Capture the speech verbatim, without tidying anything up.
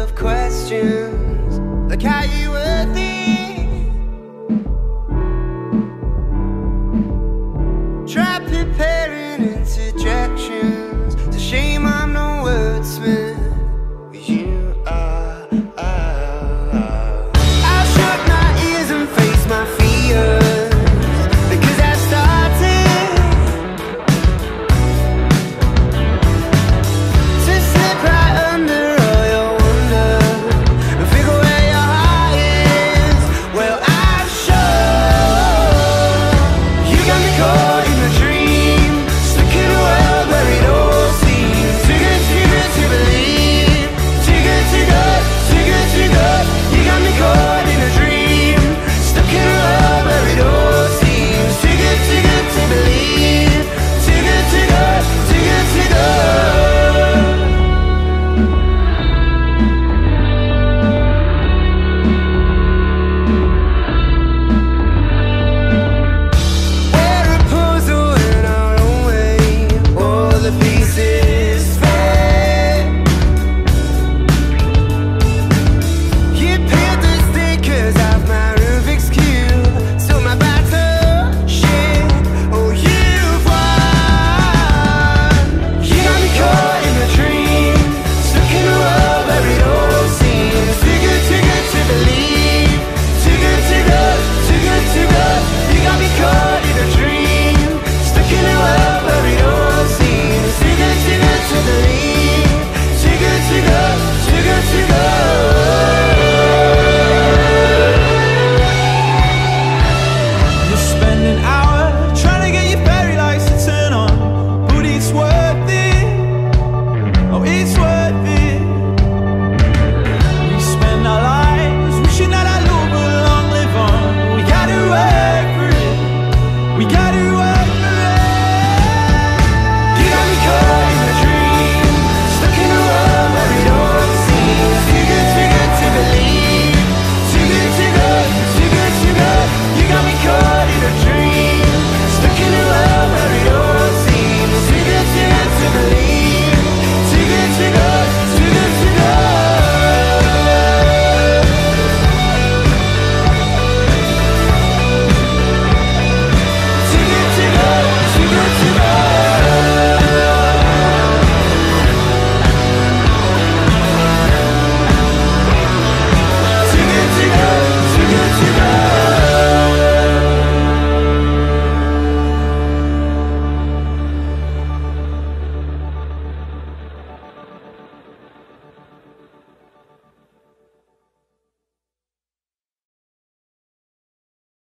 of questions, like how you were thinking, try preparing interjections to shame I'm no wordsmith.